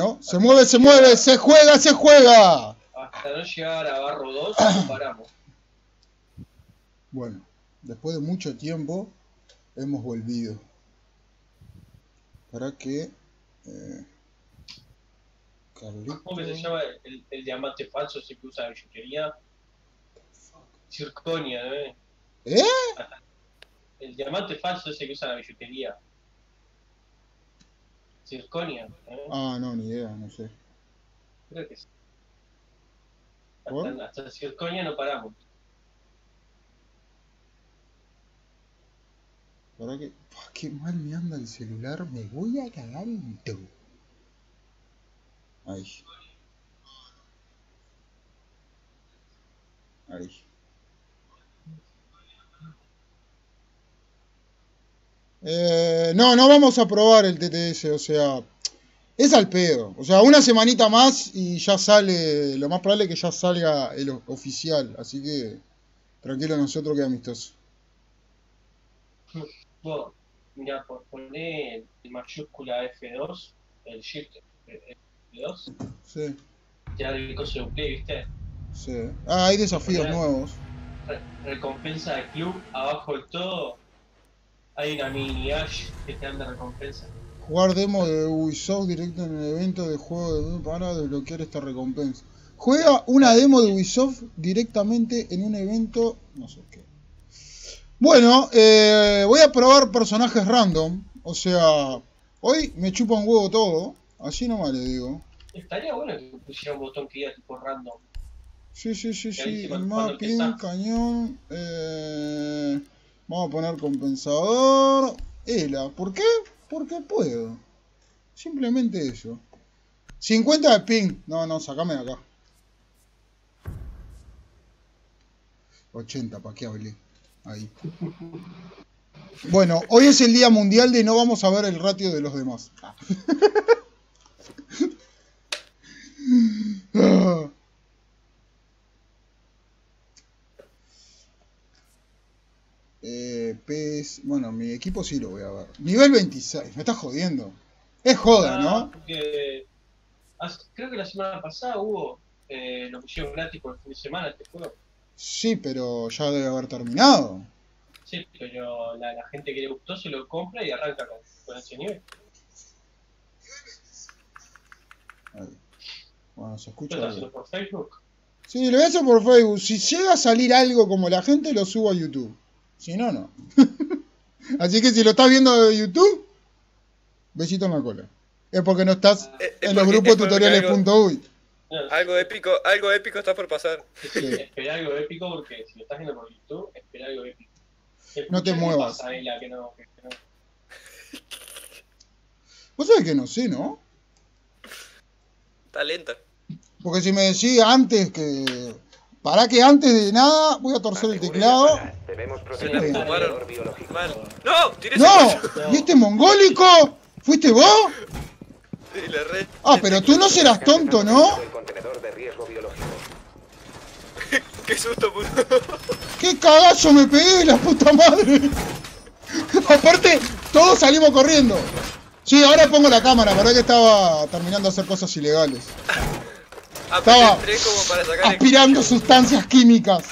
Bueno, se mueve, se mueve, se juega, se juega. Hasta no llegar a barro 2, paramos. Bueno, después de mucho tiempo hemos volvido. Para que... Carlito... ¿Cómo se llama el diamante falso ese que usa la billutería? Circonia, ¿eh? ¿Eh? El diamante falso ese que usa la billutería. Circonia, ¿eh? Ah, no, ni idea, no sé. Creo que sí. Hasta Circonia no paramos. ¿Para qué? Pua, qué mal me anda el celular, me voy a cagar en todo. Ahí. Ahí. No, no vamos a probar el TTS, o sea, es al pedo. O sea, una semanita más y ya sale, lo más probable es que ya salga el oficial. Así que, tranquilo nosotros que amistoso. Vos, mira, por poner el mayúscula F2, el shift F2, sí. Ya el coso de play, ¿viste? Sí. Ah, hay desafíos nuevos. Recompensa del club, abajo del todo hay una mini Ash que te dan de recompensa. Jugar demo de Ubisoft directo en el evento de juego de para desbloquear esta recompensa. Juega una demo de Ubisoft directamente en un evento, no sé qué. Bueno, voy a probar personajes random, o sea, hoy me chupa un huevo todo, así nomás le digo. Estaría bueno que pusiera un botón que diga tipo random. Sí, sí, sí, sí, el mapping, cañón, vamos a poner compensador, Ela, ¿por qué? Porque puedo, simplemente eso. 50 de ping, no, no, sacame de acá. 80, ¿para qué hablé? Ahí. Bueno, hoy es el día mundial de no vamos a ver el ratio de los demás. PES, bueno, mi equipo sí lo voy a ver. Nivel 26, me estás jodiendo. Es joda, ¿no? Porque, creo que la semana pasada hubo lo pusieron gratis por el fin de semana este juego. Sí, pero ya debe haber terminado. Sí, pero la gente que le gustó se lo compra y arranca con ese nivel. Ahí. Bueno, ¿se escucha? ¿Estás haciendo por Facebook? Sí, lo voy a hacer por Facebook. Si llega a salir algo como la gente, lo subo a YouTube. Si no, no. Así que si lo estás viendo de YouTube, besito en la cola. Es porque no estás en los grupos tutoriales.uy. Algo épico está por pasar. Sí. Espera algo épico porque si lo estás viendo por YouTube, espera algo épico. No te muevas. Que no. Vos sabés que no sé, ¿no? Está lenta. Porque si me decís antes que... Para que antes de nada voy a torcer el teclado. Debemos proceder a un valor biológico. ¡No! ¡No! ¿Viste mongólico? ¿Fuiste vos? Ah, pero tú no serás tonto, ¿no? ¡Qué susto, puto! ¡Qué cagazo me pegué, la puta madre! Aparte, todos salimos corriendo. Sí, ahora pongo la cámara, para que estaba terminando de hacer cosas ilegales. Estaba aspirando sustancias químicas.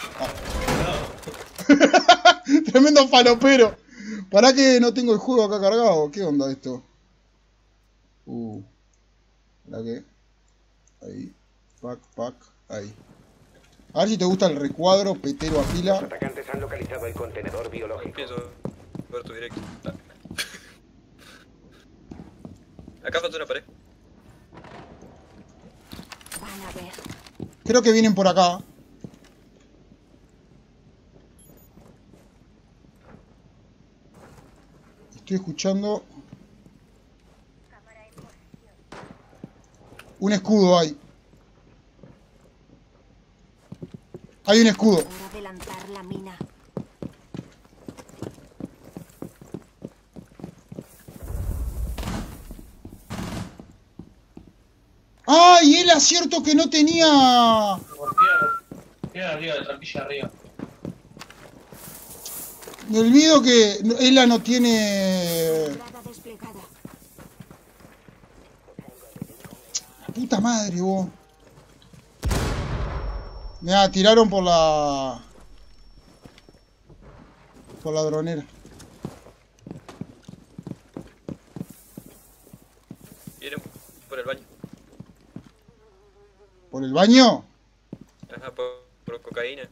Tremendo falopero. Para que no tengo el juego acá cargado. ¿Qué onda esto? ¿Para qué? Ahí. Pack, pack. Ahí. A ver si te gusta el recuadro, petero a pila. Los atacantes han localizado el contenedor biológico. Puerto directo. Acá falta una pared. Van a ver. Creo que vienen por acá. Estoy escuchando... Un escudo hay. Hay un escudo. Adelantar la mina. ¡Ay! Él acierto que no tenía. Tira arriba, de trampilla arriba. Me olvido que Ela no tiene. puta madre, vos. Mirá, tiraron por la... por la dronera. Vienen por el baño. ¿Por el baño? Ajá, por cocaína.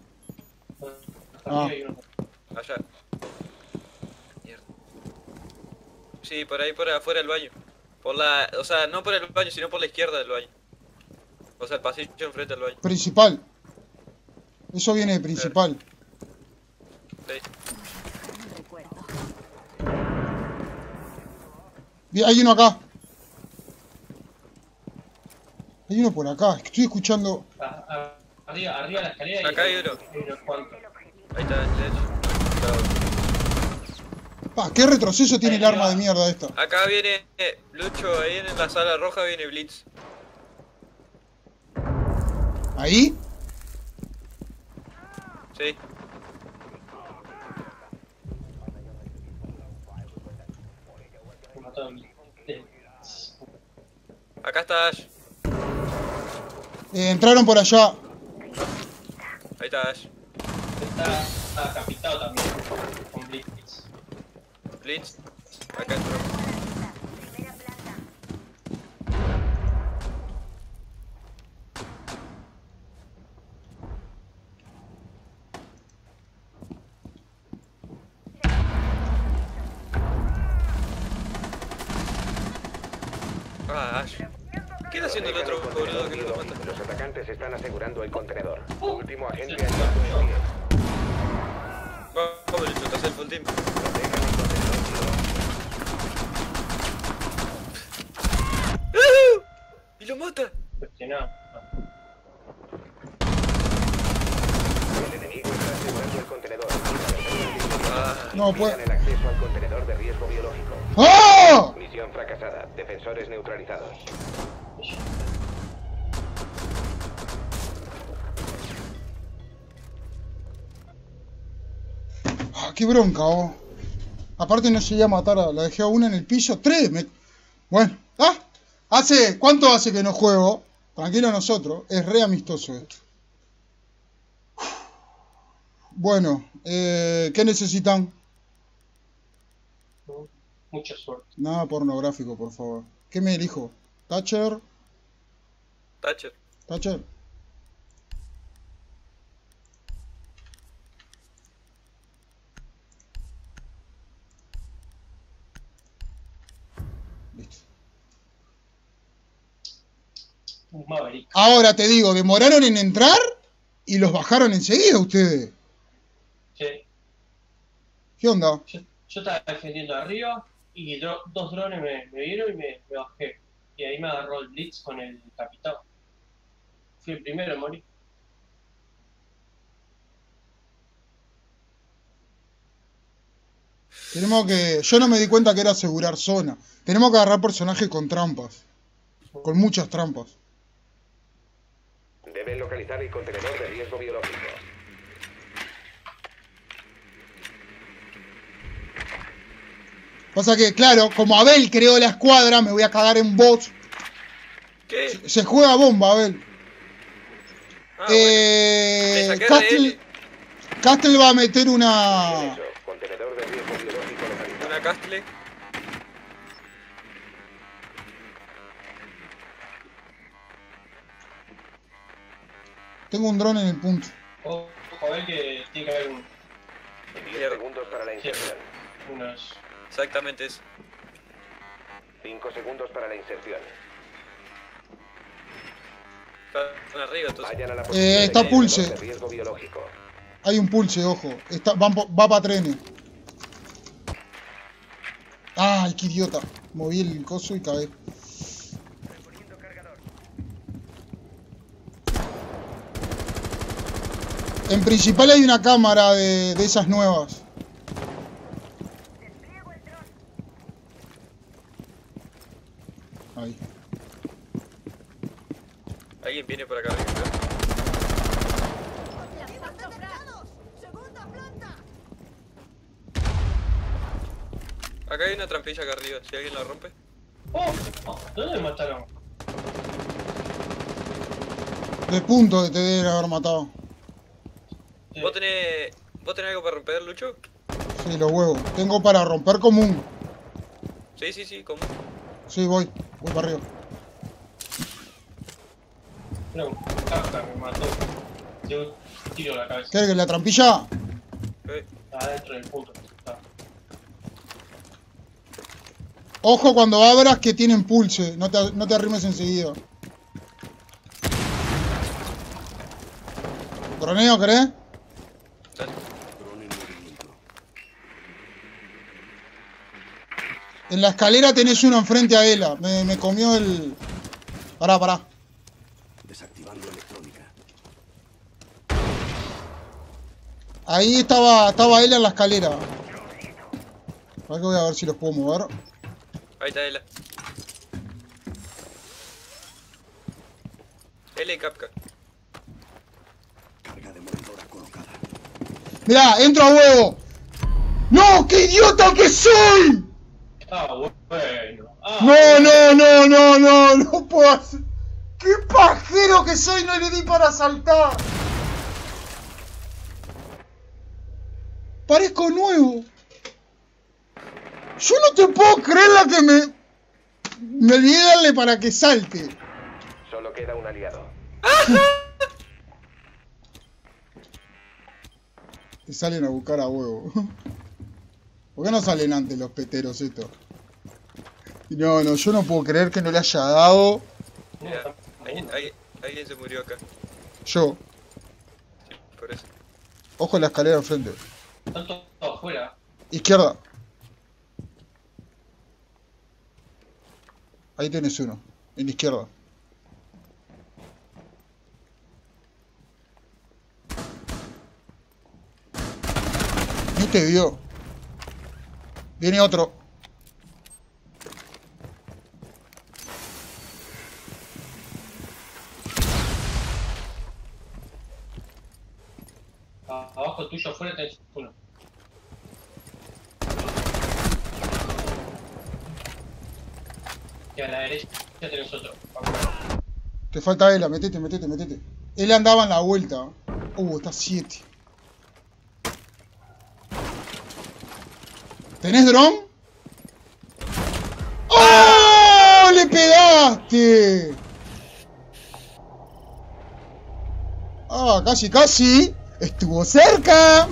Ah. Allá. Mierda. Sí, por ahí, por afuera del baño. Por la... o sea, no por el baño, sino por la izquierda del baño. O sea, el pasillo enfrente del baño. Principal. Eso viene de principal. Sí. Hay uno acá. Hay uno por acá. Estoy escuchando... arriba, arriba de la escalera. Acá hay uno. Ahí está, derecho. Pa, qué retroceso tiene el arma de mierda esta. Acá viene... Lucho, ahí en la sala roja viene Blitz. ¿Ahí? Sí. Acá está Ash. Entraron por allá. Ahí está Ash. Está capitado también. Con Blitz. Blitz. Acá entró. Están asegurando el contenedor. Último agente al Vamos, Lucho, estás en full team. ¡Y lo mata! El enemigo está asegurando el contenedor. No puede. El acceso al contenedor de riesgo biológico. ¡Oh! Misión fracasada. Defensores neutralizados. Qué bronca, oh. Aparte no llegué a matar a... la dejé a una en el piso. ¡Tres! Me... bueno. ¡Ah! Hace... ¿cuánto hace que no juego? Tranquilo nosotros. Es re amistoso esto. Bueno. ¿Qué necesitan? Mucha suerte. Nada pornográfico, por favor. ¿Qué me elijo? ¿Thatcher? Thatcher. ¿Thatcher? Ahora te digo, demoraron en entrar y los bajaron enseguida ustedes. Sí. ¿Qué onda? Yo estaba defendiendo arriba y dos drones me vieron y me bajé. Y ahí me agarró el Blitz con el capitán. Fui el primero, Moni. Tenemos que... yo no me di cuenta que era asegurar zona. Tenemos que agarrar personajes con trampas. Con muchas trampas. Deben localizar el contenedor de riesgo biológico. Pasa que, claro, como Abel creó la escuadra, me voy a cagar en bots. ¿Qué? Se juega bomba, Abel. Ah, bueno. Castle va a meter una... contenedor de riesgo biológico localizado. Una Castle. Tengo un dron en el punto. Ojo, a ver que tiene que haber un... 10 segundos para la inserción. Sí. Unos... exactamente eso. 5 segundos para la inserción. Están arriba, entonces. Vayan a la está Pulse. Hay un Pulse, ojo. Está, va para trenes. ¡Ay, qué idiota! Moví el coso y caí. En principal hay una cámara de esas nuevas. Ahí. Alguien viene por acá. Acá hay una trampilla acá arriba, si alguien la rompe. ¡Oh! ¿Dónde me mataron? Tres puntos te deben haber matado. ¿Vos tenés algo para romper, Lucho? Sí, los huevos. Tengo para romper común. Sí, común. Sí, voy para arriba. No, me mató. Yo tiro la cabeza. ¿Qué? ¿La trampilla? Está dentro del puto. Ojo cuando abras que tienen pulse, no te arrimes enseguida. ¿Coroneo querés? Dale. En la escalera tenés uno enfrente a Ela, me comió el... Pará. Desactivando electrónica. Ahí estaba Ela en la escalera. Ahora que voy a ver si los puedo mover. Ahí está Ela. Ela y Capca. Carga de moledora colocada. Mirá, entro a huevo. ¡No! ¡Qué idiota que soy! Ah, bueno. No puedo hacer. ¡Qué pajero que soy! No le di para saltar. Parezco nuevo. Yo no te puedo creer la que me olvidé darle para que salte. Solo queda un aliado. Te salen a buscar a huevo. ¿Por qué no salen antes los peteros estos? No, yo no puedo creer que no le haya dado. Mira, alguien se murió acá. Yo. Sí, por eso. Ojo en la escalera enfrente. Están todos afuera. Izquierda. Ahí tenés uno, en la izquierda. No te vio. Viene otro. Abajo tuyo afuera tenés uno. Y a la derecha tenés otro. Te falta Ela, metete. Ela andaba en la vuelta. Está 7. ¿Tenés dron? ¡Oh! ¡Le pegaste! ¡Ah! Casi. ¡Estuvo cerca!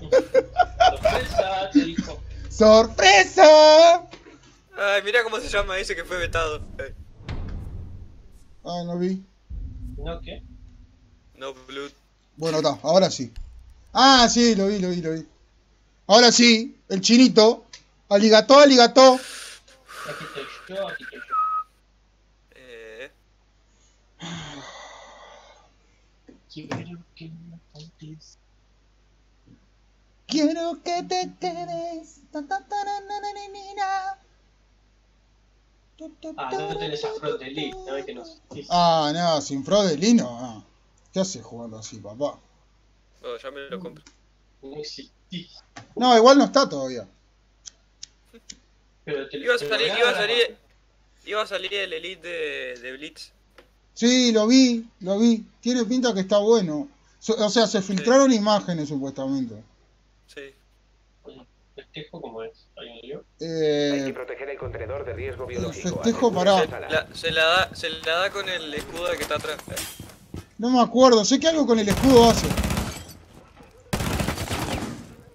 ¡Sorpresa! Te dijo. ¡Sorpresa! Ay, mirá cómo se llama ese que fue vetado. Ah, no vi. ¿No qué? No blood. Bueno, está, ahora sí. Ah, sí, lo vi. Ahora sí, el chinito. Aligató. Aquí estoy yo. Quiero que te quedes. No tenés a Frost de Lee, sabés que no. Sin Frost de Lee no. ¿Qué haces jugando así, papá? No, ya me lo compré. No existís. No, igual no está todavía. Pero te iba a salir el Elite de Blitz. Sí, lo vi. Tiene pinta que está bueno. O sea, se filtraron imágenes supuestamente. Sí. ¿Festejo como es? ¿Alguien leyó? Hay que proteger el contenedor de riesgo biológico. Festejo pará. Se la da con el escudo que está atrás. No me acuerdo, sé que algo con el escudo hace.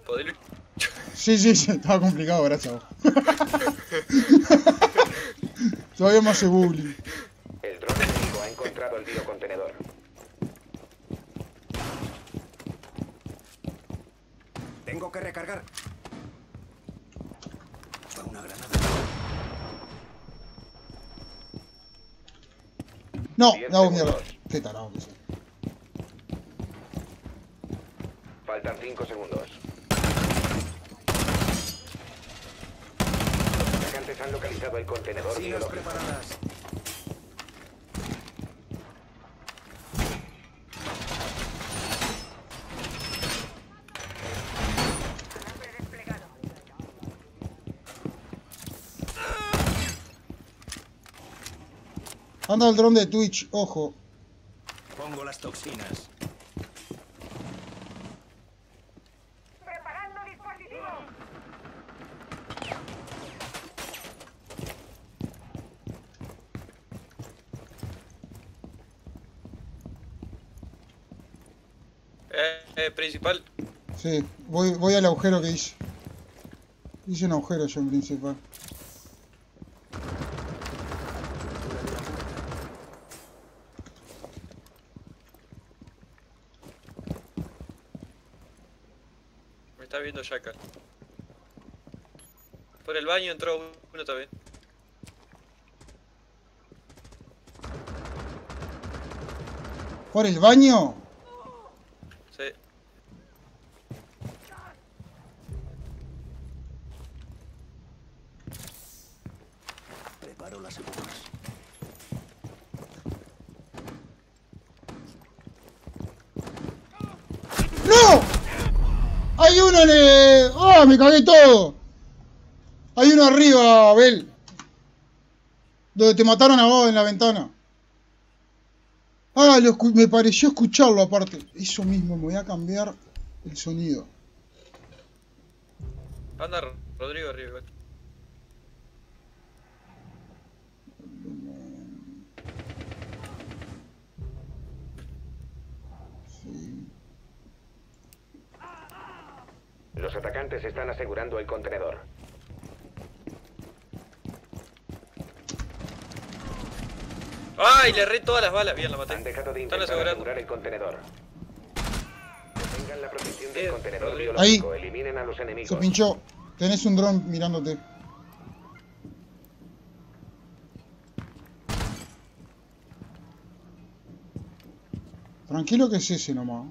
¿Podés? Sí, estaba complicado, gracias a vos. Todavía me hace bullying. El dron enemigo ha encontrado el biocontenedor. Tengo que recargar. No, mierda. Qué tarado que soy. Faltan 5 segundos. Los atacantes han localizado el contenedor biológico. Anda el dron de Twitch, ojo. Pongo las toxinas. Preparando dispositivo. Principal. Sí, voy al agujero que hice. Hice un agujero yo en principal. Me está viendo Jackal. Por el baño entró uno también. ¿Por el baño? Sí. Preparo las segundas. ¡No! Hay uno le... ¡Ah! ¡Oh, me cagué todo! Hay uno arriba, Abel. Donde te mataron a vos en la ventana. Ah, me pareció escucharlo aparte. Eso mismo, me voy a cambiar el sonido. Anda Rodrigo arriba. Sí. Los atacantes están asegurando el contenedor. ¡Ay! Le erré todas las balas. Bien, la maté. Han dejado de intentar asegurar el contenedor. Tengan la protección del contenedor biológico. Ahí. Eliminen a los enemigos. Se pinchó. Tenés un dron mirándote. Tranquilo que es ese nomás.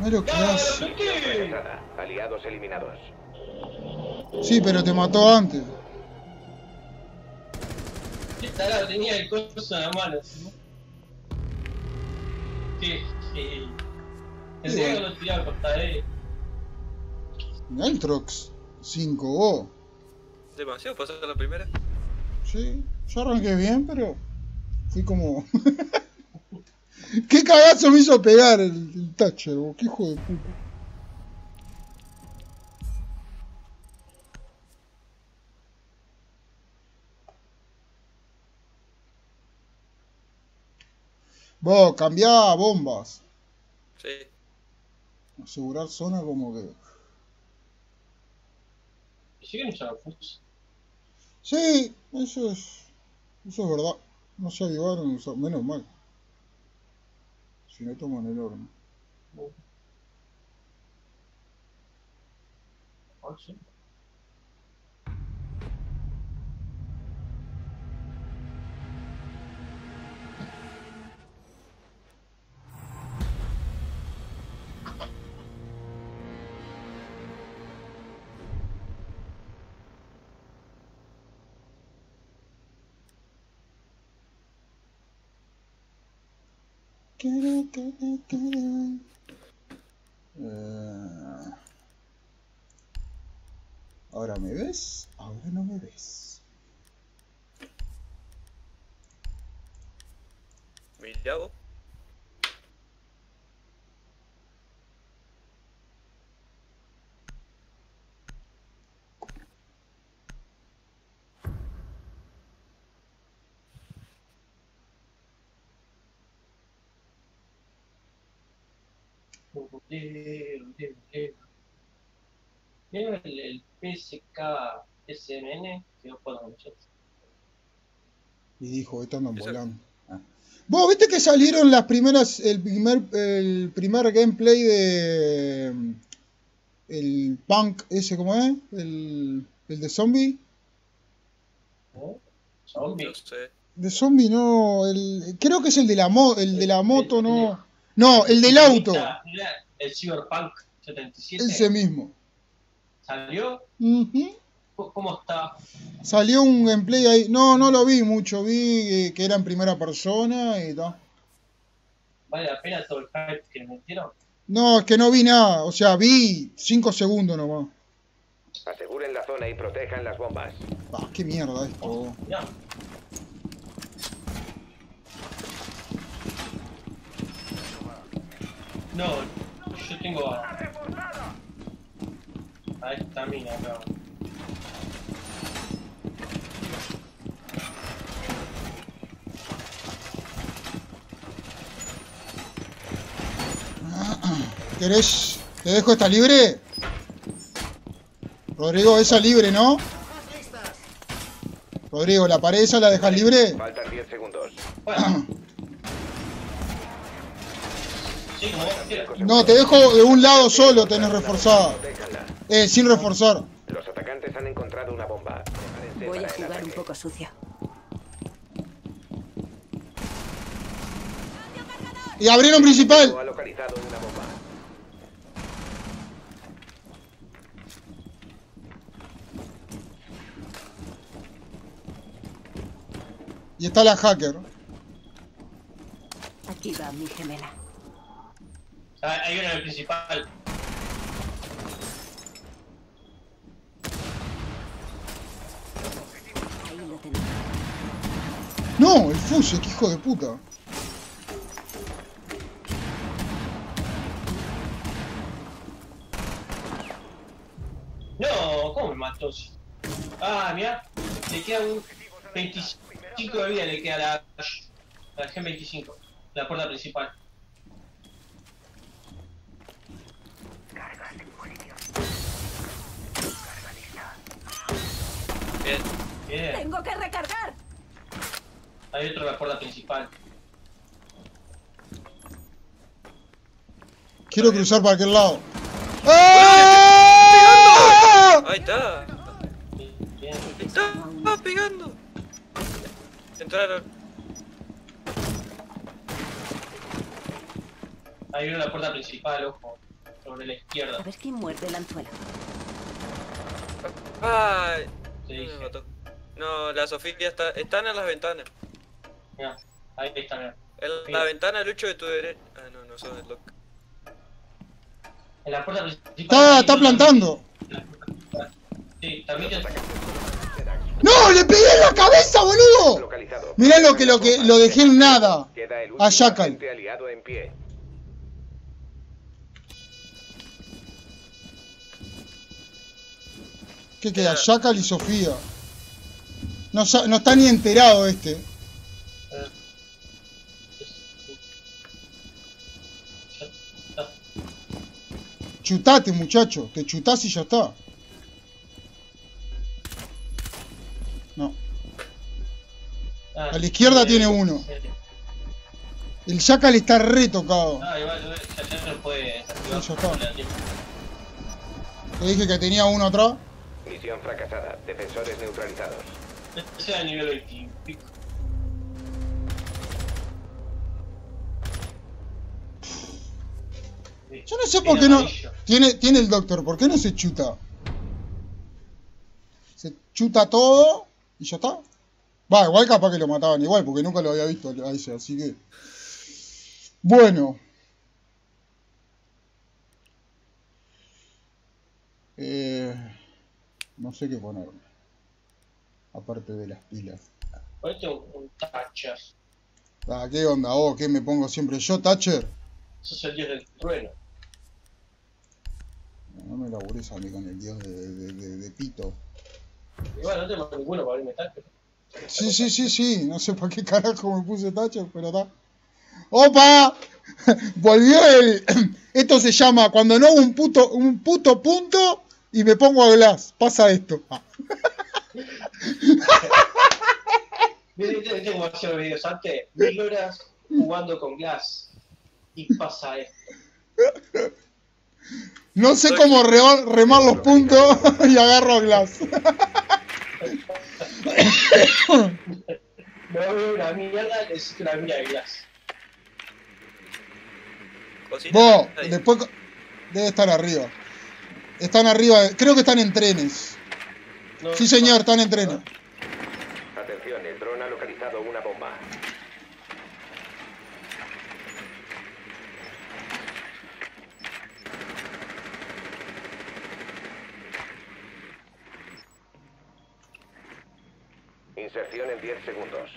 No lo que hace. Aliados eliminados. Sí, pero te mató antes. Esta la tenía el coso de malas, ¿no? Sí, sí. El segundo lo tiraba por pared. Mirá el Trox 5-0. Demasiado pasó la primera. Sí, yo arranqué bien, pero fui como... Qué cagazo me hizo pegar el Thatcher, vos, qué hijo de puta. Vos, cambiá bombas. Sí. Asegurar zona como que... ¿Siguen usando Fuse? Sí, eso es verdad. No se avivaron, menos mal. Si no toman el horno. ¿Ah, sí? Ahora me ves, ahora no me ves. Mira vos. Tiene el PSK SMN que no puedo muchachos. Y dijo, esto andan volando. Ah. Vos viste que salieron las primeras, el primer gameplay de el punk ese como es, el de zombie. ¿Eh? Zombie. De zombie no, creo que es el de la moto, no. No, el del auto. El Cyberpunk 2077. Ese mismo. ¿Salió? ¿Cómo está? Salió un gameplay ahí. No, no lo vi mucho. Vi que era en primera persona y tal. ¿Vale la pena todo el hype que me metieron? No, es que no vi nada. O sea, vi 5 segundos nomás. Aseguren la zona y protejan las bombas. Ah, qué mierda esto. Ya. No, yo tengo a esta mina, claro. ¿Querés? ¿Te dejo esta libre? Rodrigo, esa libre, ¿no? Rodrigo, ¿la pared esa la dejas libre? Faltan 10 segundos. Bueno. No, te dejo de un lado solo, tenés reforzado. Sin reforzar. Los atacantes han encontrado una bomba. Voy a jugar un poco sucio. Y abrieron principal. Ha localizado una bomba. Y está la hacker. Aquí va mi gemela. Hay una en el principal. No, el Fuse, qué hijo de puta. No, ¿cómo me mató? Ah, mira, le queda un 25 de vida, le queda la G25, la puerta principal. Bien, bien. Tengo que recargar. Hay otro en la puerta principal. Quiero cruzar para aquel lado. ¡Ah! Ahí está. Bien. Está pegando. Entraron. Hay uno en la puerta principal, ojo. Sobre la izquierda. A ver quién muerde el anzuelo. Ay. No, la Zofia están en las ventanas. Ya, ahí están. En la ventana, Lucho, de tu derecha. Ah, no, no son el lock. En la puerta principal. Está plantando. Sí, también te atacan. ¡No! ¡Le pegué en la cabeza, boludo! Mirá lo dejé en nada. A Jackal. ¿Qué queda? Jackal y Zofia. No está ni enterado este. Chutate, muchacho. Te chutás y ya está. No. A la izquierda tiene uno. El Jackal está retocado. Ah, igual, ya no puede. Ya está. Te dije que tenía uno atrás. Misión fracasada. Defensores neutralizados. Este es el nivel 25. Yo no sé por qué no... Tiene el doctor. ¿Por qué no se chuta? Se chuta todo y ya está. Va, igual capaz que lo mataban igual, porque nunca lo había visto a ese, así que... Bueno. No sé qué ponerme. Aparte de las pilas. Ponete un Thatcher. Ah, ¿qué onda? Oh, ¿qué me pongo siempre yo, Thatcher? Sos el dios del trueno. No me labures a mí con el dios de Pito. Igual no tengo ninguno para abrirme Thatcher. Sí. No sé por qué carajo me puse Thatcher, pero está. ¡Opa! Volvió el... Esto se llama cuando no hubo un puto punto... Y me pongo a Glass, pasa esto. Miren, tengo varios videos antes, 1000 horas jugando con Glass. Y pasa esto. No sé cómo remar los puntos y agarro a Glass. Me veo una mierda, necesito una mira de Glass. Vos, después debe estar arriba. Están arriba, creo que están en trenes. No, sí señor, están en trenes. Atención, el dron ha localizado una bomba. Inserción en 10 segundos.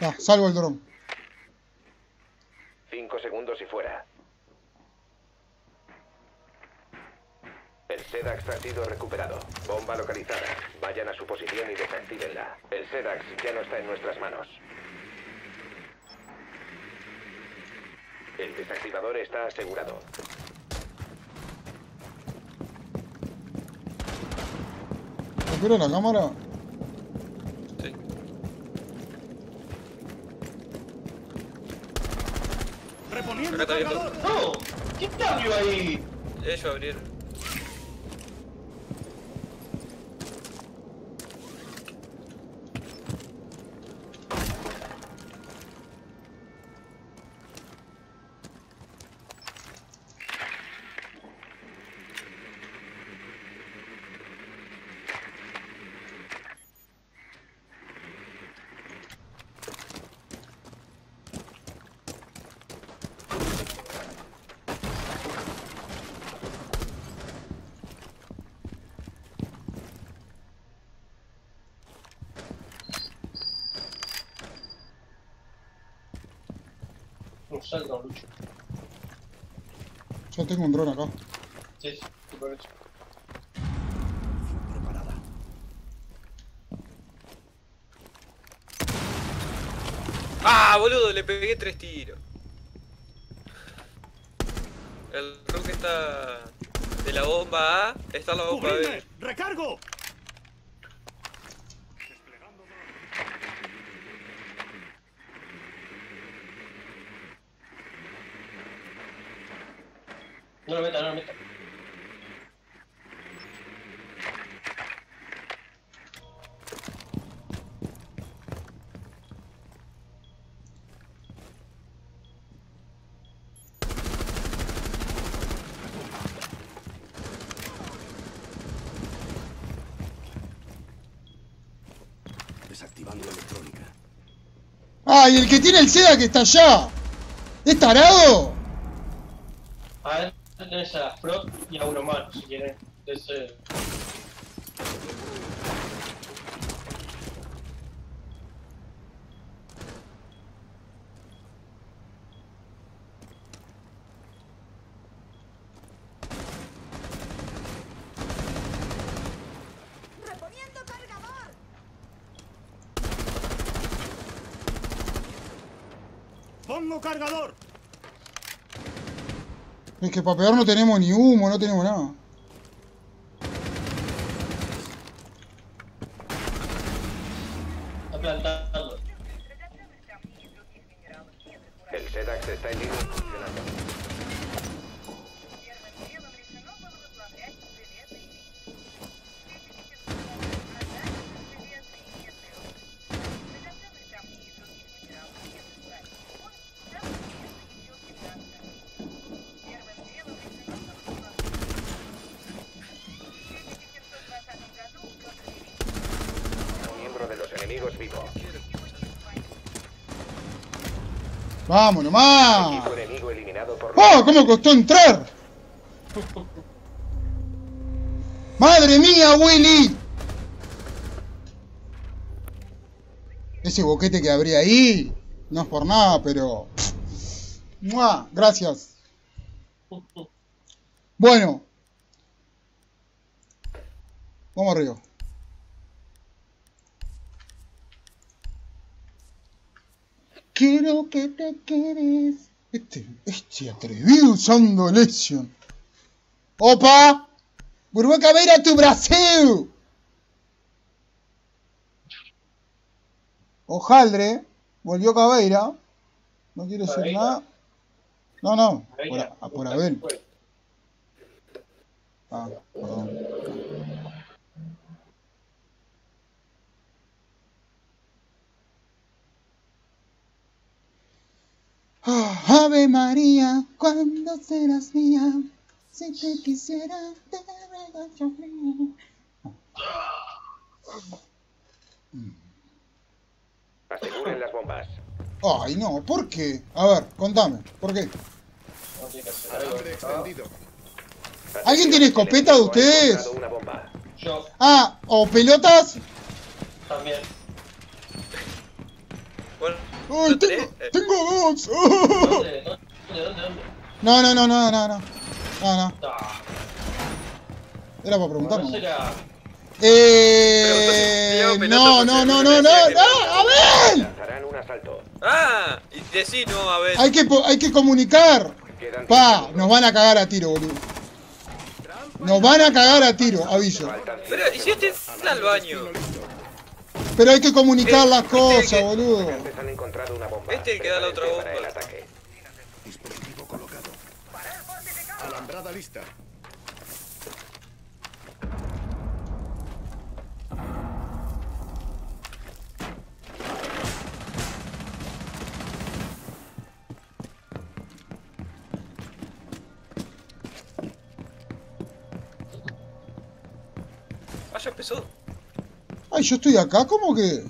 Ya, salvo el dron. 5 segundos y fuera. El SEDAX extraído recuperado. Bomba localizada. Vayan a su posición y desactívenla. El SEDAX ya no está en nuestras manos. El desactivador está asegurado. ¿Pero la cámara? Sí. Reponiendo el cargador. ¡No! ¿Qué cambio ahí? Eso abrieron. Salga, Lucho. Yo tengo un dron acá. Sí, sí, por eso. Preparada. ¡Ah, boludo! Le pegué 3 tiros. El Rook está... De la bomba A, está la bomba B. ¡Recargo! No lo meta, no lo meta. Desactivando la electrónica. ¡Ah! Y el que tiene el SEDA que está allá. ¿Es tarado? A ver. Tenés a Frost y a uno más, si quieren. Entonces... ¡Pongo cargador! Es que para pegar no tenemos ni humo, no tenemos nada. Está plantado. El SEDAX está en línea funcionando. ¡Vamos nomás! ¡Oh! ¿Cómo costó entrar? ¡Madre mía, Willy! Ese boquete que abrí ahí, no es por nada, pero... ¡Mua! Gracias. Bueno. Vamos arriba. Quiero que te quedes. Este atrevido usando Lesion. ¡Opa! ¡Vuelvo a Caveira tu Brasil! Ojaldre, volvió Caveira. No quiero decir nada. No, no. Por Abel. Ah, perdón. Ave María, ¿cuándo serás mía? Si te quisiera, te ruego yo mía. Aseguren las bombas. Ay, no, ¿por qué? A ver, contame, ¿por qué? ¿Alguien tiene escopeta de ustedes? Yo. Ah, ¿o pelotas? También. ¡Ay, tengo dos! ¡Oh! ¿Dónde? No. Era para preguntarnos. No, a ver. Ah, y decí no, a ver. Hay que comunicar. Pa, nos van a cagar a tiro, boludo. Nos van a cagar a tiro, aviso. Pero, ¿y si usted está al baño? Pero hay que comunicar las cosas, boludo. Este es el que da la otra bomba. Dispositivo colocado. Alambrada lista. Ah, ya empezó. Ay, yo estoy acá, ¿cómo que? Te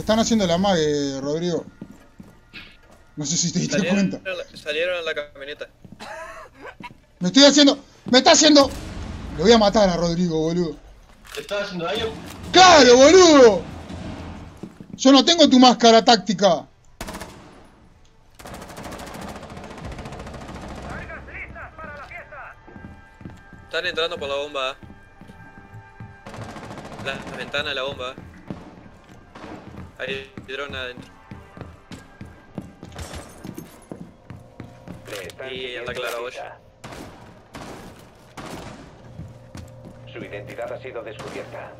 están haciendo la mague, Rodrigo. No sé si te diste cuenta. Salieron a la camioneta. Me estoy haciendo... ¡Me está haciendo! Le voy a matar a Rodrigo, boludo. ¿Te está haciendo daño? ¡Claro, boludo! Yo no tengo tu máscara táctica. Cargas listas para la fiesta. Están entrando por la bomba. La ventana de la bomba. Hay dron adentro. Y anda claraboya. Su identidad ha sido descubierta.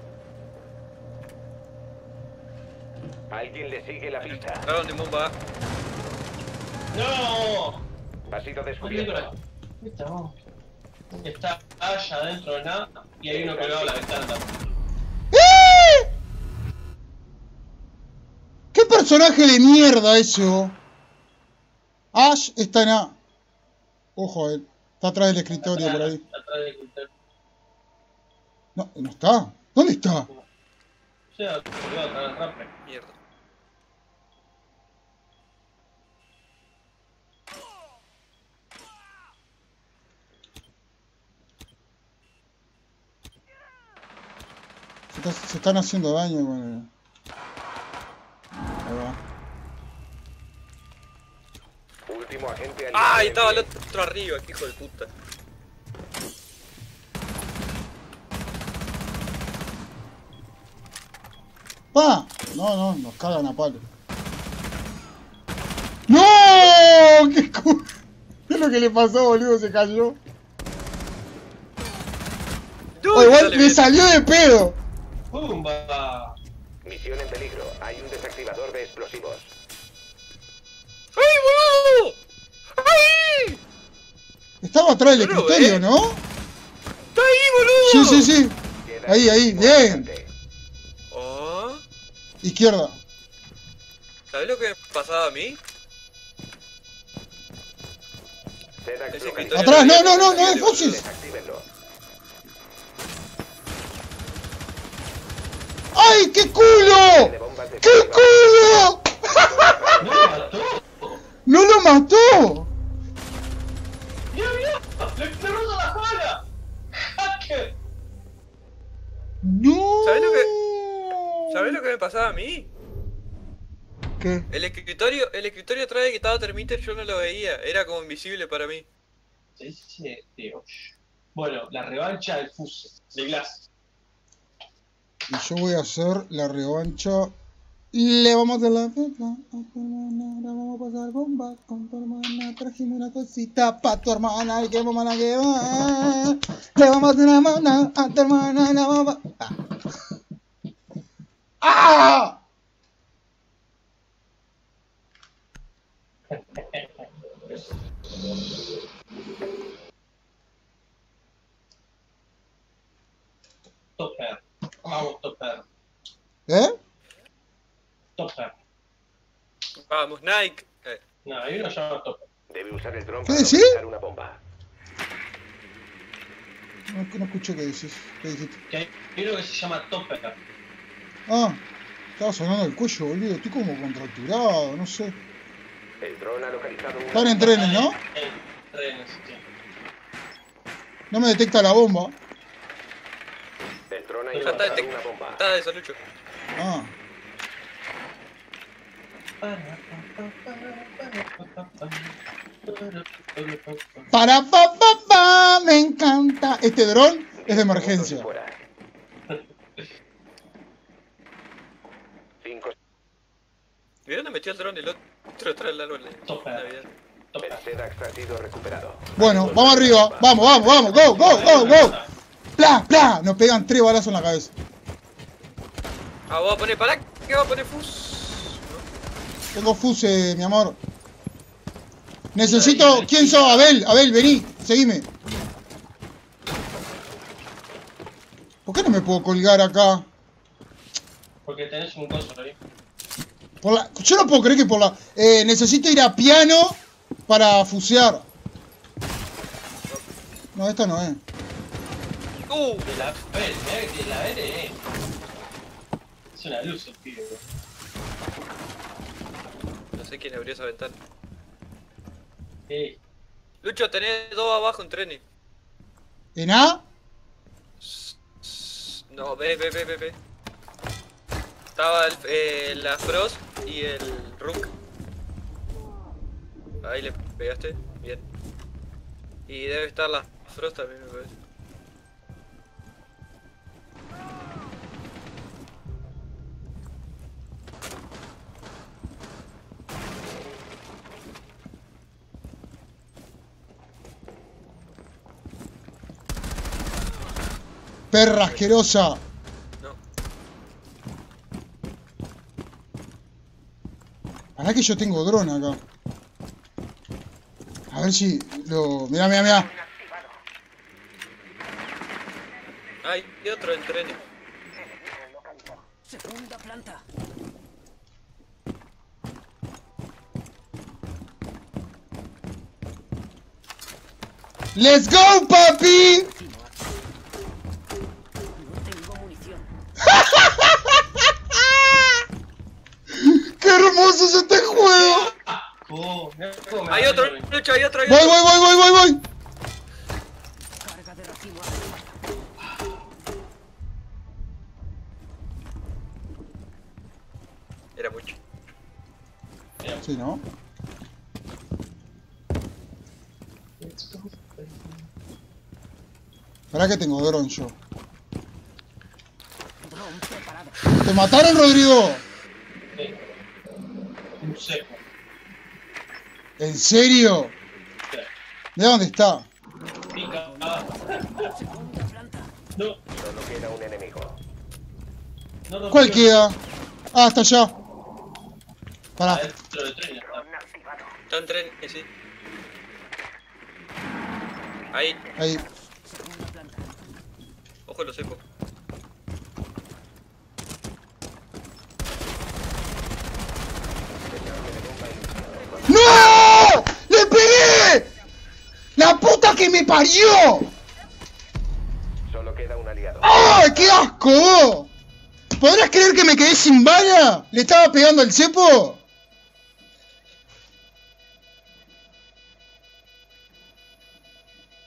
Alguien le sigue la pista. Claro, de bomba. ¡No! Ha sido descubierta. Está allá adentro de nada y hay uno pegado a la ventana. ¡Qué personaje de mierda eso! Ash está en A. Ojo, él. Está atrás del escritorio por ahí. Está atrás del escritorio. No, no está. ¿Dónde está? O sea, volvió a traer rampa. Mierda. Se están haciendo daño con el... Ahí va. Último agente aliado. ¡Ah! Estaba el otro arriba, hijo de puta. Ah, no, nos cagan a palo. ¡No! ¡Qué culo! ¿Qué es lo que le pasó, boludo? Se cayó. O igual me salió de pedo. ¡Pumba! Misión en peligro. Hay un desactivador de explosivos. ¡Ay, boludo! ¡Ay! Estaba atrás del escritorio, ¿no? ¡Está ahí, boludo! Sí. Ahí, bien. Izquierda. ¿Sabés lo que me pasaba a mí? ¡Atrás! ¡No es fósil! ¡Ay, qué culo! ¡Qué culo! ¡No lo mató! ¡Mira! ¡Le explotó la cara! ¡Hacker! ¡No! ¿Sabés lo que me pasaba a mí? ¿Qué? El escritorio atrás de que estaba Termite yo no lo veía, era como invisible para mí. Ese tío. Bueno, la revancha del Fuse, de Glass. Y yo voy a hacer la revancha. Le vamos a la fiesta a tu hermana, la vamos a pasar bomba con tu hermana. Trajimos una cosita pa' tu hermana y que mamá que va. Le vamos a hacer la mano a tu hermana, la vamos a... ¡Ah! Topper, vamos Topper. ¿Eh? Topper. Vamos Nike. No, ahí no llama Topper. Debe usar el dron para lanzar una bomba. No escucho qué dijiste. Que hay uno que se llama Topper. Ah, estaba sonando el cuello, boludo. Estoy como contracturado, no sé. El dron ha localizado. Están en trenes, ¿no? En trenes, sí. No me detecta la bomba. El dron ha localizado una bomba. Está de Solucho. Ah. Para pa pa pa, me encanta. Este dron es de emergencia. 5. ¿Y dónde metió el dron el otro tras el árbol? Bueno, vamos arriba. Vamos, vamos, vamos. Go, go, go, go. Pla, pla. Nos pegan 3 balazos en la cabeza. Ah, voy a poner para que voy a poner fus. Tengo fuse, mi amor. Necesito... ¿Quién sos? Abel, Abel, vení, seguime. ¿Por qué no me puedo colgar acá? Porque tenés un coso ahí. Por la... Yo no puedo creer que por la... necesito ir a piano para fusear. No, esta no es. De la Abel, de la Abel, Es una luz, el pibe, No sé quién abrió esa ventana. Sí. Lucho, tenés 2 abajo en trenes. ¿En A? No, ve. Estaba la Frost y el Rook. Ahí le pegaste, bien. Y debe estar la Frost también, me parece. Perra asquerosa. No. Pará que yo tengo dron acá. A ver si lo... Mirá, mirá, mirá. Hay otro en tren. Segunda planta. Let's go, papi. Hay otro, Lucho, hay otro. Voy. Carga de recibo. Era mucho. Sí, ¿no? Pará que tengo dron yo. ¿Te mataron, Rodrigo? Sí. No sé. ¿En serio? ¿De dónde está? Pica. No. Solo queda un enemigo. ¿Cuál queda? Ah, está allá. Pará. Dentro del tren. Está en tren, sí. Ahí. Ojo, lo seco. ¡No! ¡Le pegué! ¡La puta que me parió! Solo queda un aliado. ¡Ay, qué asco! ¿Podrás creer que me quedé sin bala? ¿Le estaba pegando al cepo?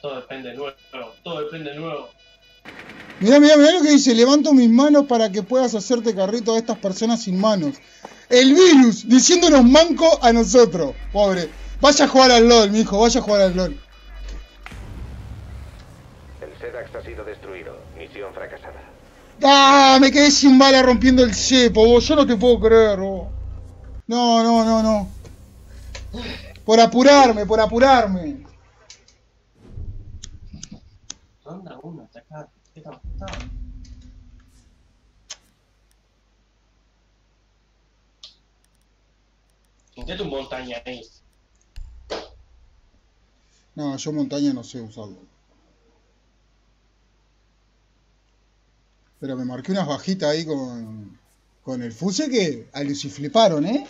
Todo depende de nuevo. Mirá lo que dice. Levanto mis manos para que puedas hacerte carrito a estas personas sin manos. El virus, diciéndonos manco a nosotros. Pobre. Vaya a jugar al LOL, mijo. Vaya a jugar al LOL. El Sedax ha sido destruido. Misión fracasada. ¡Ah! Me quedé sin bala rompiendo el cepo, vos. Yo no te puedo creer, vos. No. Por apurarme. Ronda 1, atacar. ¿Qué tal? Intenta un montaña ahí. No, yo montaña no sé usarlo. Pero me marqué unas bajitas ahí con el fuse que a lucifliparon, ¿eh?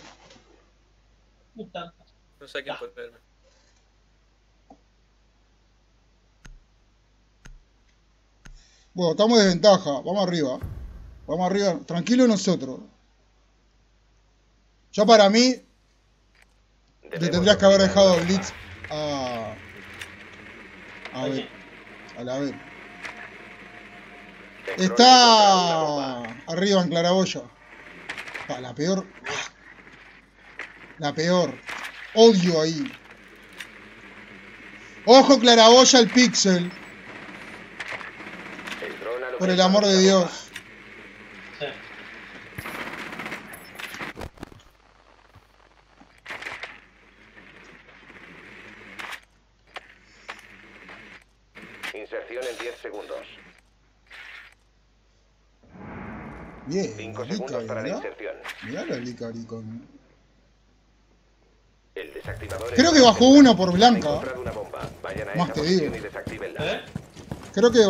No sé quién puede verme. Bueno, estamos de ventaja. Vamos arriba. Vamos arriba, tranquilo nosotros. Yo para mí, le tendrías que haber dejado a Blitz a la B. Está arriba en Claraboya. La peor. La peor. Odio ahí. Ojo Claraboya al pixel. Por el amor de Dios. Inserción en 10 segundos. 5 segundos para la inserción. Mirá la Licari con... El desactivador. Creo que bajó uno por blanca. Más te digo. Creo que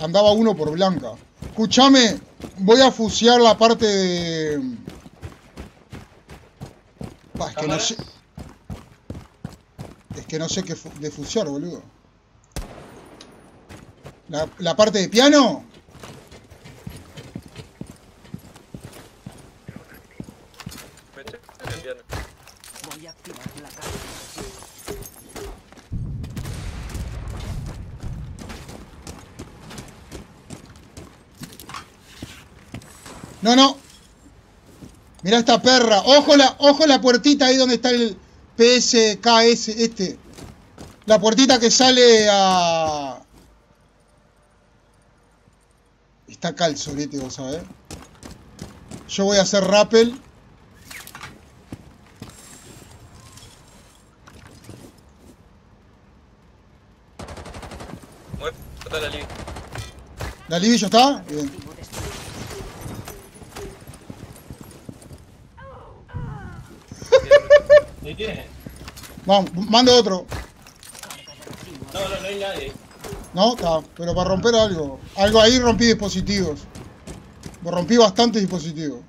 andaba uno por blanca. Escuchame, voy a fusear la parte de... Bah, es que no sé... Es que no sé qué de fusear, boludo. ¿La parte de piano? No, no. Mirá esta perra. Ojo la puertita ahí donde está el PSKS este. La puertita que sale a... Está calzolete, vos sabés. Yo voy a hacer rappel. ¿La Libby ya está? Bien. Vamos, mando otro. No hay nadie. No, está, pero para romper algo. Algo ahí rompí dispositivos. Rompí bastantes dispositivos.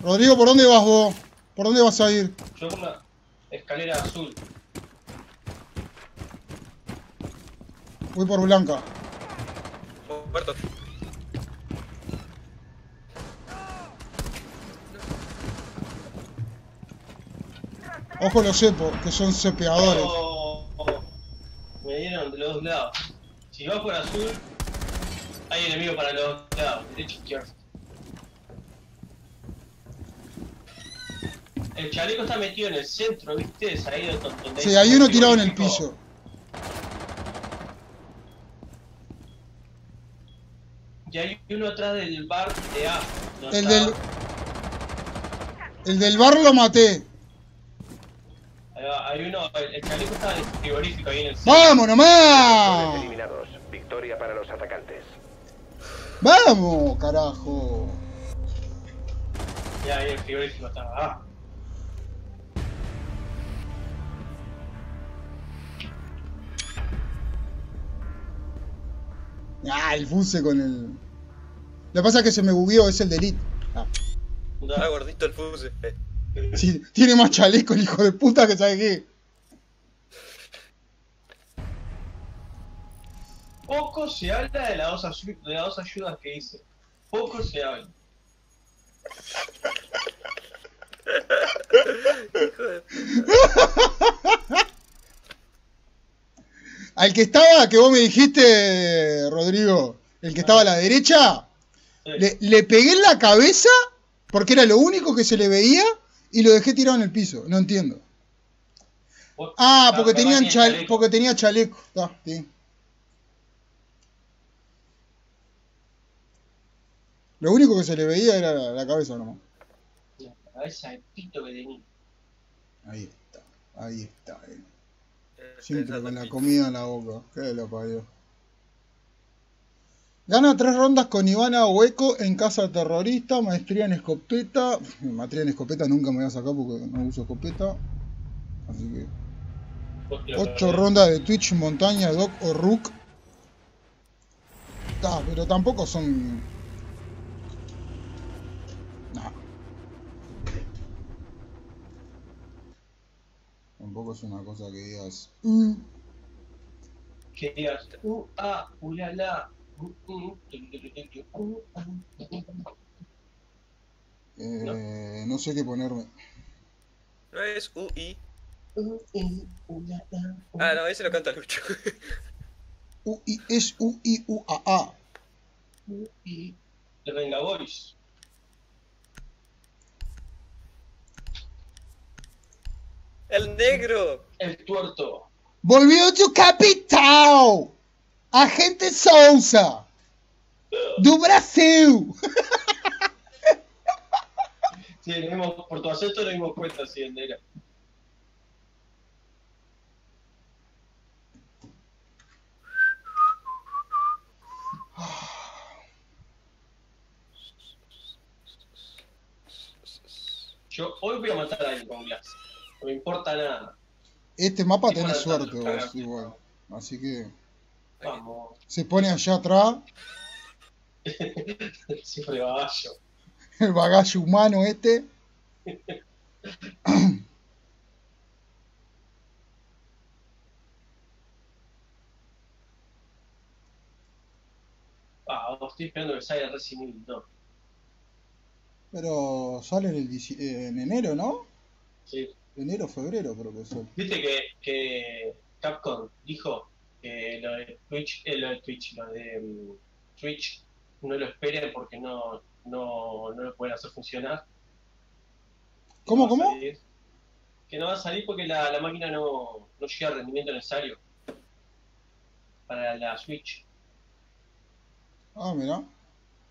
Rodrigo, ¿por dónde vas vos? ¿Por dónde vas a ir? Yo por la escalera azul. Voy por blanca. Muerto. Ojo los cepos, que son cepeadores. Oh, me dieron de los dos lados. Si vas por azul, hay enemigo para los dos lados, derecho e izquierdo. El chaleco está metido en el centro, ¿viste? Es ahí donde... Sí, hay uno tirado en el piso. Y hay uno atrás del bar de A. El del bar lo maté. Hay uno, el chaleco está en el frigorífico ahí en el... ¡Vamos nomás! Eliminados. Victoria para los atacantes. ¡Vamos, carajo! Ya, ahí el frigorífico está. Ah. Ah, el fuse con el... Lo que pasa es que se me bugueó, es el de Elite. Ah, está gordito el fuse. Sí, tiene más chaleco el hijo de puta que sabe qué. Poco se habla de las dos ayudas que hice. Poco se habla. Hijo de puta. Al que estaba, que vos me dijiste, Rodrigo, el que estaba a la derecha, sí. le pegué en la cabeza porque era lo único que se le veía. Y lo dejé tirado en el piso, no entiendo. Ah, porque tenían chaleco. Porque tenía chaleco. Ah, sí. Lo único que se le veía era la cabeza nomás. La cabeza del pito que tenía. Ahí está él. Siempre con la comida en la boca. Qué de lo parió. Gana 3 rondas con Ivana Hueco en casa terrorista, maestría en escopeta. Maestría en escopeta nunca me voy a sacar porque no uso escopeta. Así que... 8 rondas de Twitch, montaña, doc o Rook. Ah, pero tampoco son... Nah. Tampoco es una cosa que digas... que digas ulala, no sé qué ponerme. No es UI. Ah, no, ese lo canta Lucho. UI es UIUAA. UI. De Venga Boys. El negro. El tuerto. Volvió tu capital. Agente Sousa. Do Brasil. Sí, por tu acento lo dimos cuenta, sí, el negro. Yo hoy voy a matar a alguien con Glass. No me importa nada. Este mapa tenés suerte vos, igual. Así que... Vamos. Se pone allá atrás. Siempre bagallo. El bagallo humano este. Ah, estoy esperando que salga Resident Evil 2. Pero sale en enero, ¿no? Sí. Enero, febrero, creo que sale. Viste que Capcom dijo que lo de Twitch, Twitch no lo esperen porque no lo pueden hacer funcionar. ¿Cómo? ¿Cómo? Que no va a salir porque la máquina no llega al rendimiento necesario para la Switch. Ah, mira.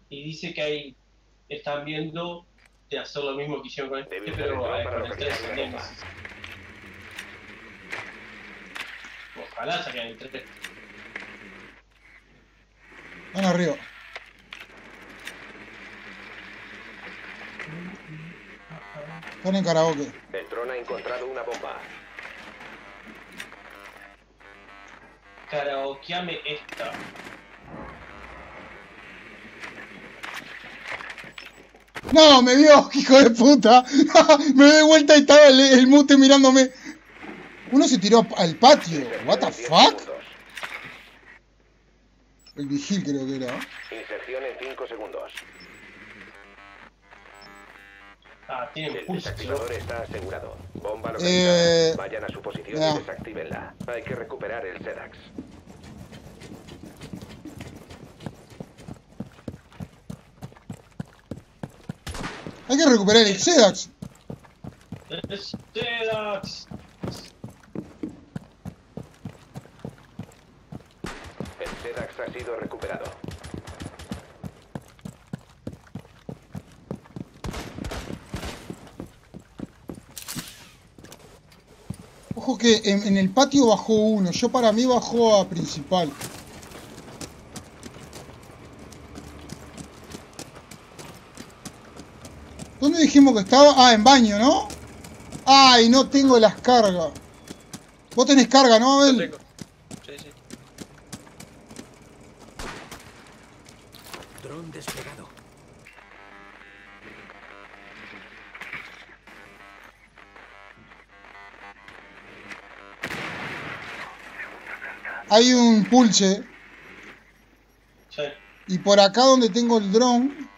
Y dice que hay... Están viendo de hacer lo mismo que hicieron con este, pero con el 3 en el... Ojalá saquen el 3. Van arriba. Están en karaoke. El dron ha encontrado una bomba. Karaokeame esta. No, me vio, hijo de puta. Me doy vuelta y estaba el mute mirándome. Uno se tiró al patio. What the fuck? El Vigil creo que era. Inserción en 5 segundos. Ah, tiene el desactivador, está asegurado. Bomba localizada. Vayan a su posición y desactívenla. Hay que recuperar el Sedax. Hay que recuperar el Sedax. El Sedax. El Sedax ha sido recuperado. Ojo que en el patio bajó uno. Yo para mí bajó a principal. ¿Dónde dijimos que estaba? Ah, en baño, ¿no? Ay, no tengo las cargas. Vos tenés carga, ¿no, Abel? Yo tengo. Sí, sí. Dron despegado. Hay un pulse. Sí. Y por acá donde tengo el dron...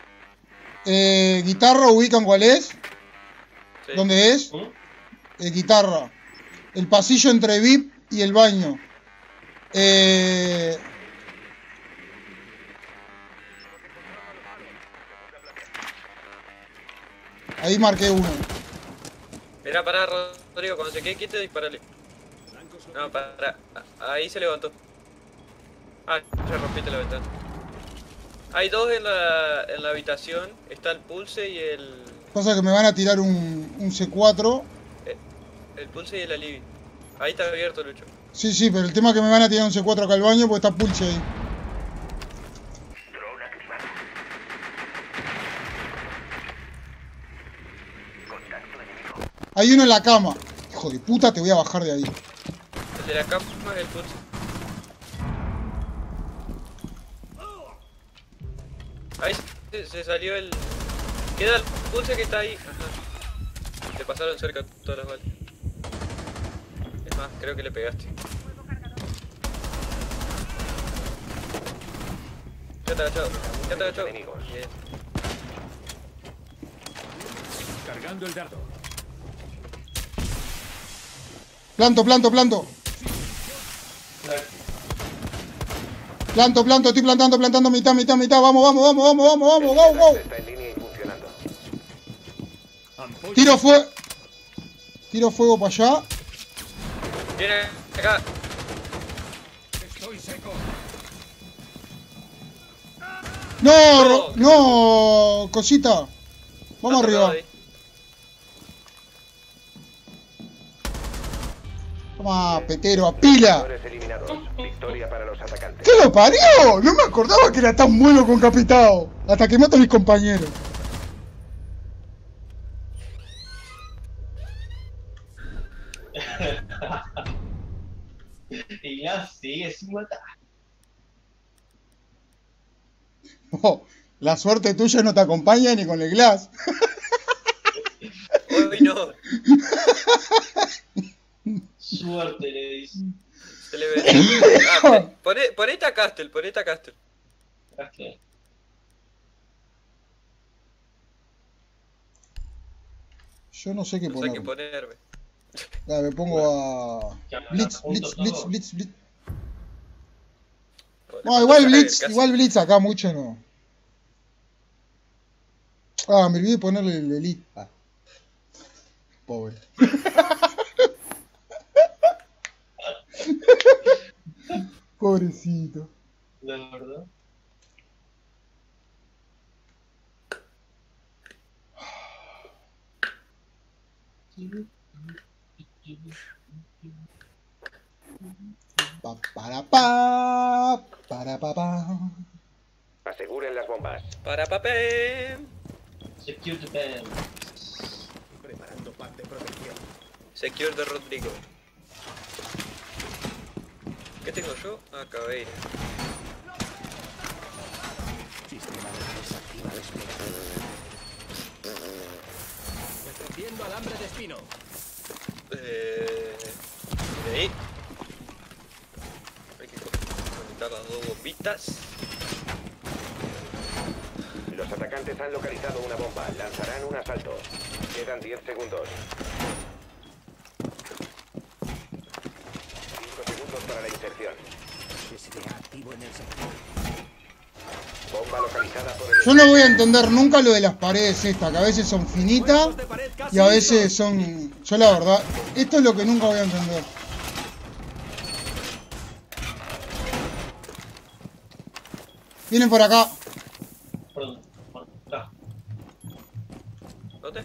guitarra, ubican cuál es. Sí. ¿Dónde es? Guitarra. El pasillo entre VIP y el baño. Ahí marqué uno. Espera, pará, Rodrigo, cuando se quede quieto, disparale. No, pará. Ahí se levantó. Ah, ya rompiste la ventana. Hay dos en la habitación, está el Pulse y el... Pasa que me van a tirar un C4. El Pulse y el Alibi. Ahí está abierto, Lucho. Sí, sí, pero el tema es que me van a tirar un C4 acá al baño porque está Pulse ahí. Drone activado. Contacto enemigo. Hay uno en la cama. Hijo de puta, te voy a bajar de ahí. El de la cama es el Pulse. Ahí se salió el... Queda el Pulse que está ahí. Ajá. Te pasaron cerca todas las balas. Es más, creo que le pegaste. Yo te agacho, yo te agacho. Bien. Cargando el dardo. Planto, planto, planto. Planto, planto, estoy plantando, plantando, mitad, mitad, mitad. Vamos, vamos, vamos, vamos, vamos, vamos, go, go. Tiro fuego. Tiro fuego para allá. Viene acá. Estoy seco. No, no, cosita. Vamos arriba. Toma, petero, a pila. ¿Qué lo parió? No me acordaba que era tan bueno con Capitao. Hasta que mato a mis compañeros. Y ya sigue sin matar. Oh, la suerte tuya no te acompaña ni con el Glass. Hoy no. Suerte le dice. Se le ve. Ah, ponete a Castle, ponete a Castle. Castle. Yo no sé qué poner. No sé qué ponerme. Dale, me pongo a... Blitz, Blitz, Blitz, Blitz, Blitz. No, igual Blitz acá mucho no. Ah, me olvidé ponerle el Elite. Ah. Pobre. Pobrecito. La verdad. Pa, para pa. Aseguren las bombas. Para papel. Secure the bell. Preparando pack de protección. Secure de Rodrigo. ¿Qué tengo yo? Ah, Caveira. Sistema de desactivado desplazado. Extendiendo alambre de espino. De ahí. Hay que conectar las dos bombitas. Los atacantes han localizado una bomba. Lanzarán un asalto. Quedan 10 segundos. 5 segundos para la inserción. Bomba localizada por el... Yo no voy a entender nunca lo de las paredes estas, que a veces son finitas y a veces son... Yo la verdad, esto es lo que nunca voy a entender. Vienen por acá. Perdón, por acá. ¿Dónde?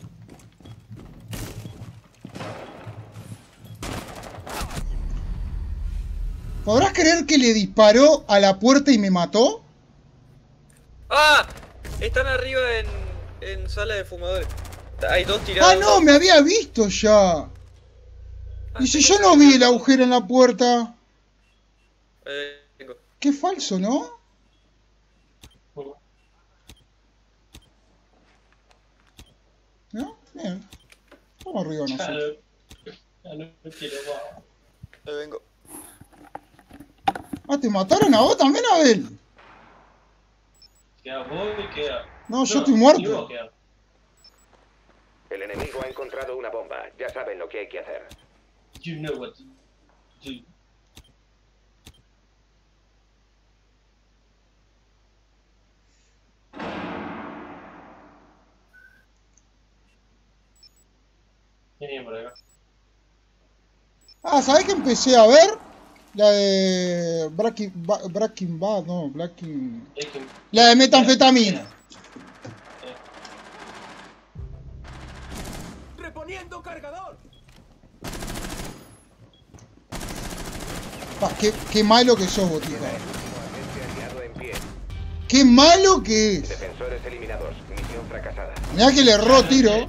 ¿Podrás creer que le disparó a la puerta y me mató? ¡Ah! Están arriba en sala de fumadores. Hay dos tirados. ¡Ah, no! ¡Me había visto ya! ¿Y si yo no vi el agujero en la puerta? Tengo. Qué falso, ¿no? ¿No? Bien. Vamos arriba, no sé. Ahí vengo. Ah, ¿te mataron a vos también, Abel? Queda vos y queda... No, yo estoy muerto. El enemigo ha encontrado una bomba. Ya saben lo que hay que hacer. You know what to do. Viene por acá. Ah, ¿sabés que empecé a ver? La de... Breaking Bad. La de metanfetamina. Reponiendo cargador. Pa, qué malo que sos, Botica. Qué malo que es. Defensores eliminados. Misión fracasada. Mirá que le erró tiro.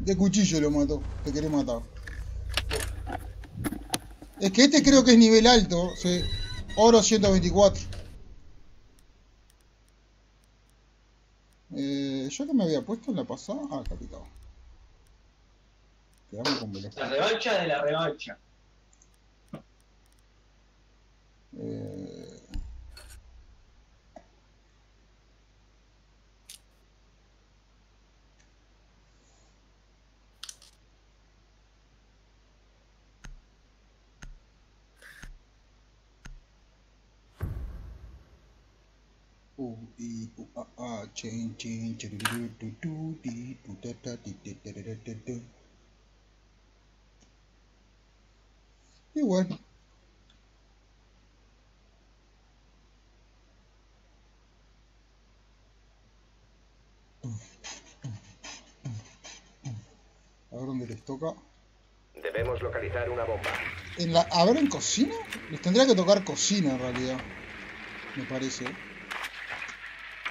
De cuchillo lo mató, te querés matar. Es que este creo que es nivel alto, sí. Oro 124. ¿Yo que me había puesto en la pasada? Ah, capitado. Quedamos con velocidad. La revancha de la revancha. Igual. A ver dónde les toca. Debemos localizar una bomba. ¿En la... a ver, en cocina? Les tendría que tocar cocina en realidad. Me parece.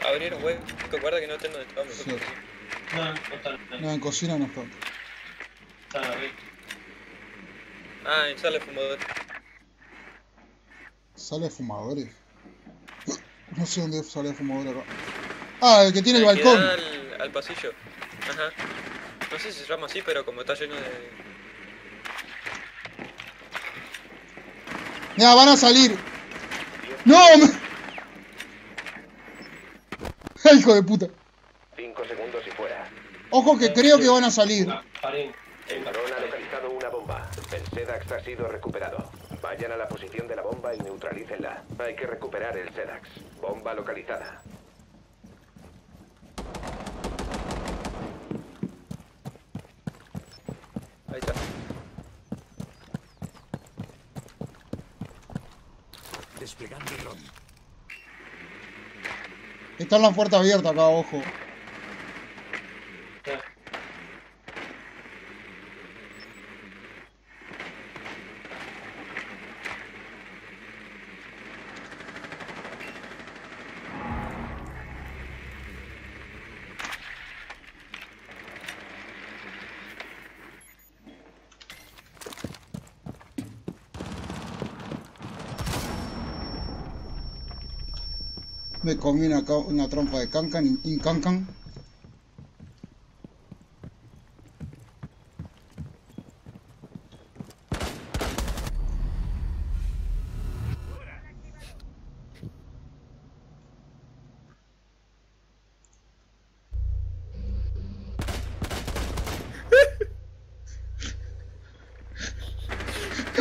Abrir un hueco, guarda que no tengo donde estamos. Sí. No, en cocina no está. Está bien. Ah, en sala de fumadores. ¿Sala de fumadores? No sé dónde es sala de fumadores acá. Ah, el que tiene el balcón. Al pasillo. Ajá. No sé si se llama así, pero como está lleno de... Ya, van a salir. ¡No! ¡Hijo de puta! 5 segundos y fuera. Ojo que creo que van a salir. El varón ha localizado una bomba. El SEDAX ha sido recuperado. Vayan a la posición de la bomba y neutralícenla. Hay que recuperar el SEDAX. Bomba localizada. Ahí está. Desplegando el dron. Está en la puerta abierta acá, ojo. Me comí una trampa de cancan, incancan.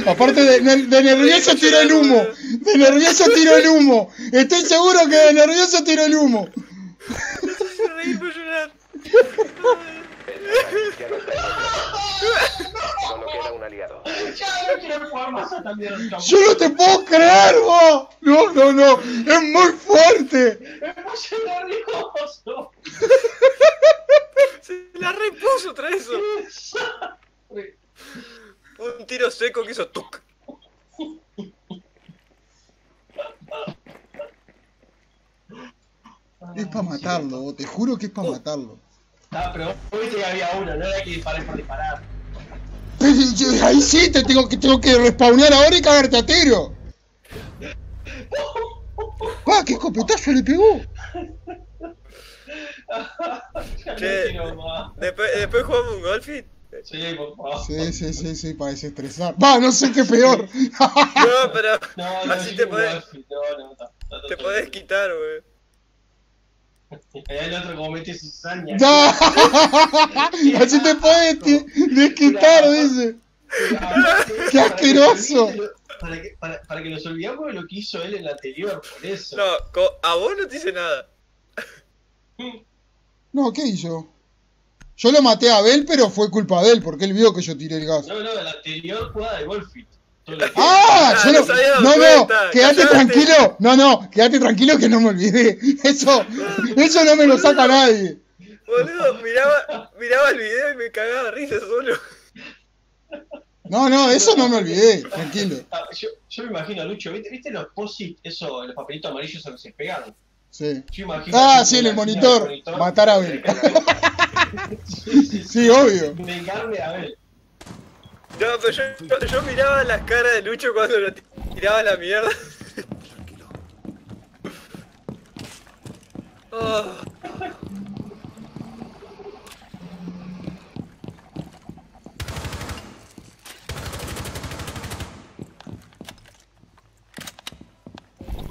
Aparte de nervioso tiró el humo. De nervioso tiró el humo. Estoy seguro que de nervioso tiró el humo. Yo no te puedo creer, vos. No, no, no. Es muy fuerte. Es muy nervioso. Se la repuso otra vez. Un tiro seco que hizo tuc. Es para matarlo, te juro que es para matarlo. Ah, pero viste que había uno, no era que disparar por disparar. Pero yo, ahí sí, te tengo que respawnear ahora y cagarte a tiro. ¡Pah, qué escopetazo le pegó! Che, después jugamos un golfit. Sí, por favor. Sí, para desestresar. Va, no sé qué peor. No, pero no, así te podés. No, te podés quitar, wey. El otro como mete sus sañas. No. Así te podés desquitar, dice. Qué asqueroso. Para que nos olvidamos de lo que hizo él en la anterior, por eso. No, a vos no te hice nada. No, ¿qué hizo? Yo lo maté a Abel, pero fue culpa de él, porque él vio que yo tiré el gas. No, la anterior jugada de Golfit. ¡Ah! Yo lo... No, quédate tranquilo. No, quédate tranquilo que no me olvidé. Eso no me lo saca nadie. Boludo, miraba el video y me cagaba de risa solo. No, eso no me olvidé, tranquilo. Yo me imagino, Lucho, ¿viste los post-it, eso, los papelitos amarillos a los que se pegaron? Sí. Sí, en el monitor. Matar a Abel. Sí, obvio. Vengarme a Abel. No, pero yo miraba las caras de Lucho cuando lo tiraba a la mierda. Tranquilo. Oh.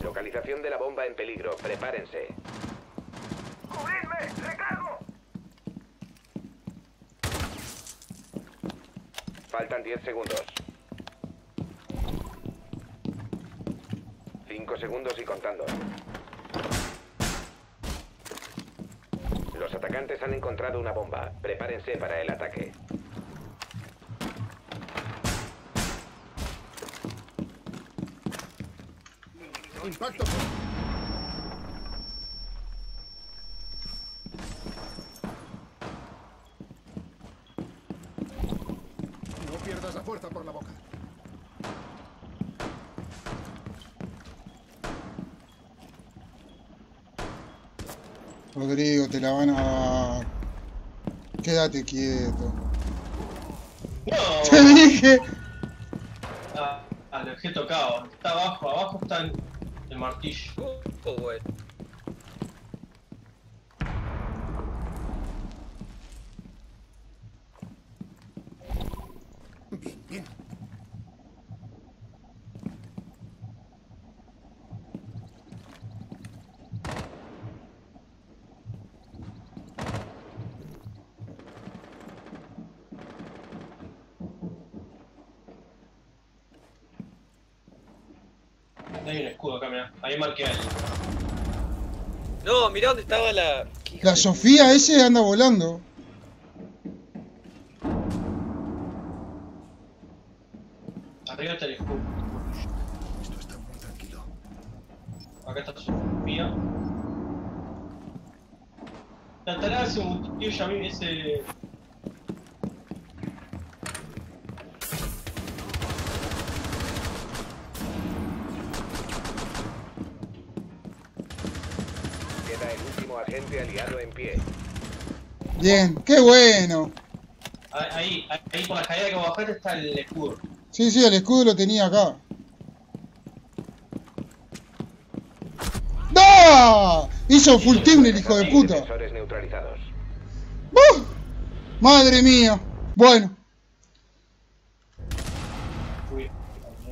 Localización de la bomba en peligro, prepárense. ¡Cubridme! ¡Recargo! Faltan 10 segundos. 5 segundos y contando. Los atacantes han encontrado una bomba. Prepárense para el ataque. ¡Impacto! No pierdas la fuerza por la boca. Rodrigo, te la van a... Quédate quieto. ¡No! ¡Te dije! Ah, lo dejé tocado. Está abajo, está el martillo. Oh, güey. Ahí marqué ahí. No, mirá dónde estaba la... La Zofia ese anda volando. Arriba está el escudo. Esto está muy tranquilo. Acá está Zofia. Tratará ese tío ya vi ese... aliado en pie. Bien, qué bueno. Ahí por la escalera que bajaste está el escudo. Sí, sí, el escudo lo tenía acá. ¡No! Hizo full team el hijo de puta. Madre mía. Bueno.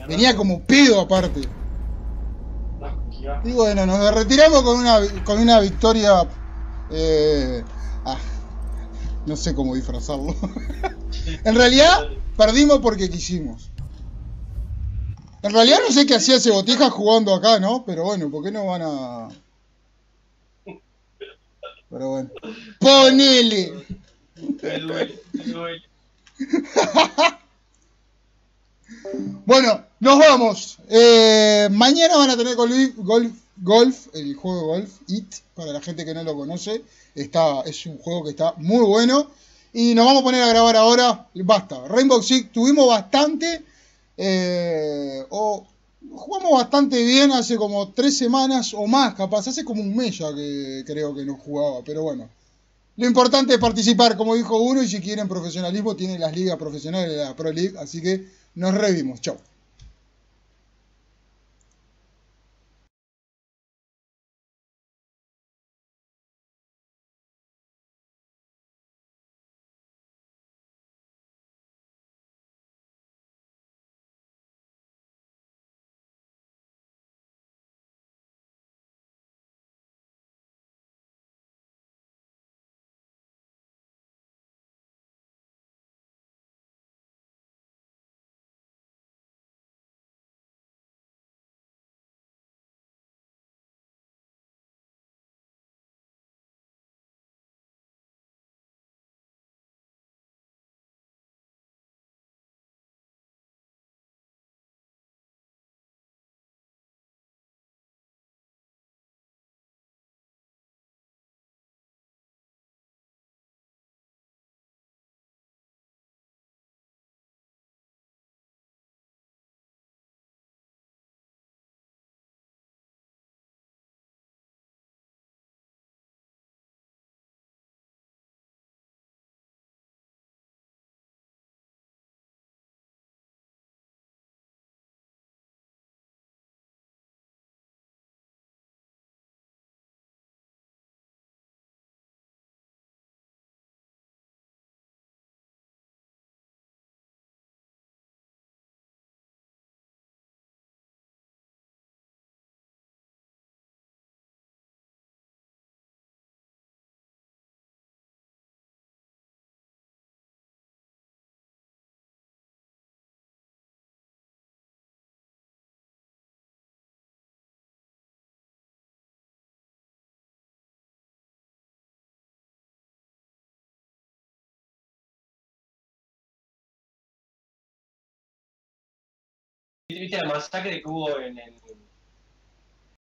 Venía como pedo aparte. Y bueno, nos retiramos con una victoria... no sé cómo disfrazarlo. En realidad, perdimos porque quisimos. En realidad no sé qué hacía ese botija jugando acá, ¿no? Pero bueno, ¿por qué no van a...? Pero bueno. ¡Ponele! Bueno, nos vamos. Mañana van a tener golf, el juego Golf It, para la gente que no lo conoce. Es un juego que está muy bueno. Y nos vamos a poner a grabar ahora. Basta. Rainbow Six tuvimos bastante. Jugamos bastante bien hace como 3 semanas o más, capaz. Hace como un mes ya que creo que no jugaba, pero bueno. Lo importante es participar, como dijo uno, y si quieren profesionalismo, tienen las ligas profesionales, la Pro League, así que nos revimos. Chau. Viste la masacre que hubo en el